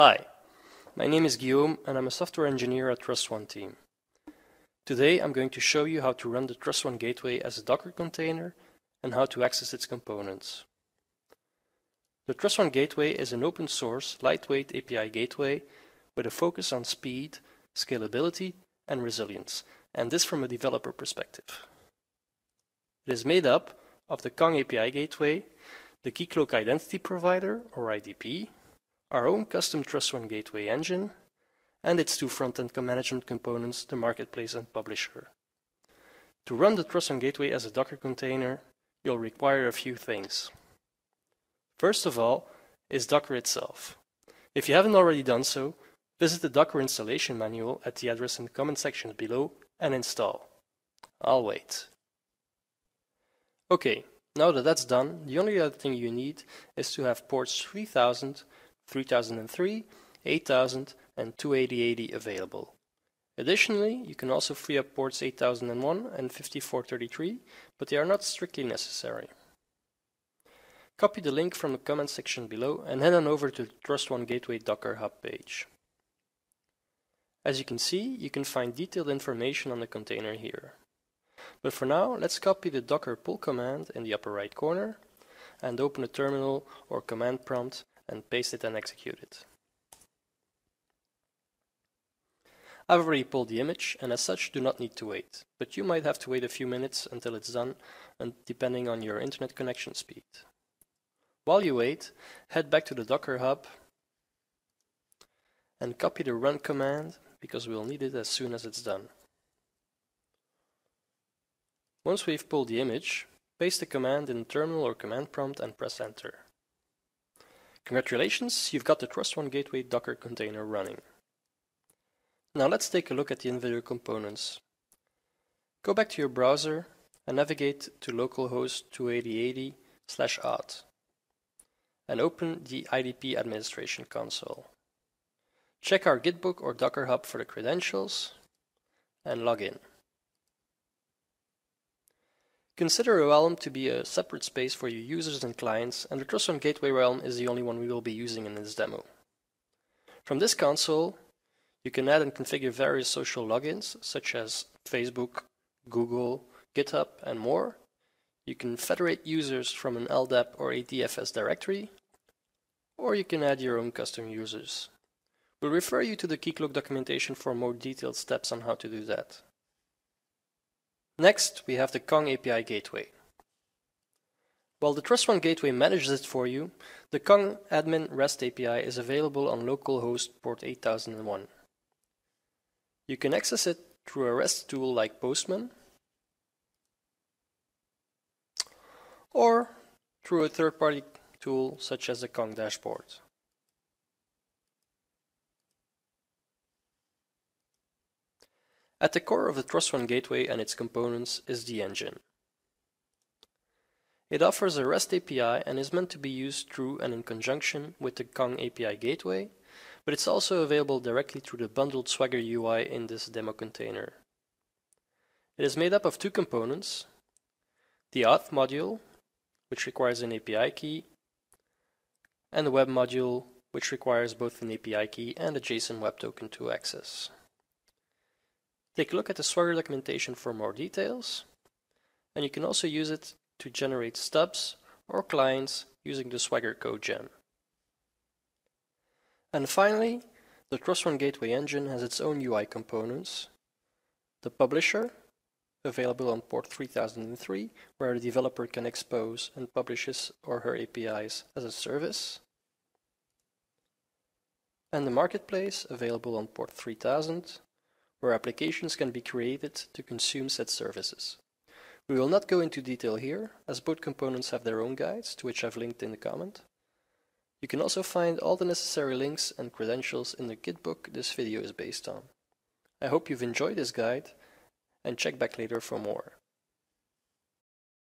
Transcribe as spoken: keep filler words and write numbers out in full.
Hi, my name is Guillaume and I'm a software engineer at Trust one Team. Today I'm going to show you how to run the Trust one Gateway as a Docker container and how to access its components. The Trust one Gateway is an open source, lightweight A P I gateway with a focus on speed, scalability and resilience, and this from a developer perspective. It is made up of the Kong A P I gateway, the Keycloak Identity Provider or I D P, our own custom Trust one Gateway engine, and its two front-end management components, the Marketplace and Publisher. To run the Trust one Gateway as a Docker container, you'll require a few things. First of all is Docker itself. If you haven't already done so, visit the Docker installation manual at the address in the comment section below and install. I'll wait. Okay, now that that's done, the only other thing you need is to have ports three thousand, three thousand three, eight thousand and two eighty eighty available. Additionally, you can also free up ports eight thousand one and fifty-four thirty-three, but they are not strictly necessary. Copy the link from the comment section below and head on over to the Trust one Gateway Docker Hub page. As you can see, you can find detailed information on the container here. But for now, let's copy the Docker pull command in the upper right corner and open a terminal or command prompt and paste it and execute it. I've already pulled the image and as such do not need to wait, but you might have to wait a few minutes until it's done, and depending on your internet connection speed. While you wait, head back to the Docker Hub and copy the run command because we'll need it as soon as it's done. Once we've pulled the image, paste the command in the terminal or command prompt and press enter. Congratulations, you've got the Trust one Gateway Docker container running. Now let's take a look at the individual components. Go back to your browser and navigate to localhost two eighty eighty slash auth and open the I D P administration console. Check our GitBook or Docker Hub for the credentials and log in. Consider a realm to be a separate space for your users and clients, and the Trust one Gateway realm is the only one we will be using in this demo. From this console, you can add and configure various social logins, such as Facebook, Google, GitHub, and more. You can federate users from an L D A P or A D F S directory, or you can add your own custom users. We'll refer you to the Keycloak documentation for more detailed steps on how to do that. Next, we have the Kong A P I Gateway. While the Trust one Gateway manages it for you, the Kong Admin REST A P I is available on localhost port eight thousand one. You can access it through a REST tool like Postman, or through a third-party tool such as the Kong Dashboard. At the core of the Trust one Gateway and its components is the engine. It offers a REST A P I and is meant to be used through and in conjunction with the Kong A P I Gateway, but it's also available directly through the bundled Swagger U I in this demo container. It is made up of two components, the auth module, which requires an A P I key, and the web module, which requires both an A P I key and a JSON web token to access. Take a look at the Swagger documentation for more details, and you can also use it to generate stubs or clients using the Swagger code gen. And finally, the Trust one Gateway engine has its own U I components, the Publisher, available on port three thousand three, where the developer can expose and publish his or her A P Is as a service, and the Marketplace, available on port three thousand, where applications can be created to consume said services. We will not go into detail here, as both components have their own guides, to which I've linked in the comment. You can also find all the necessary links and credentials in the GitBook this video is based on. I hope you've enjoyed this guide, and check back later for more.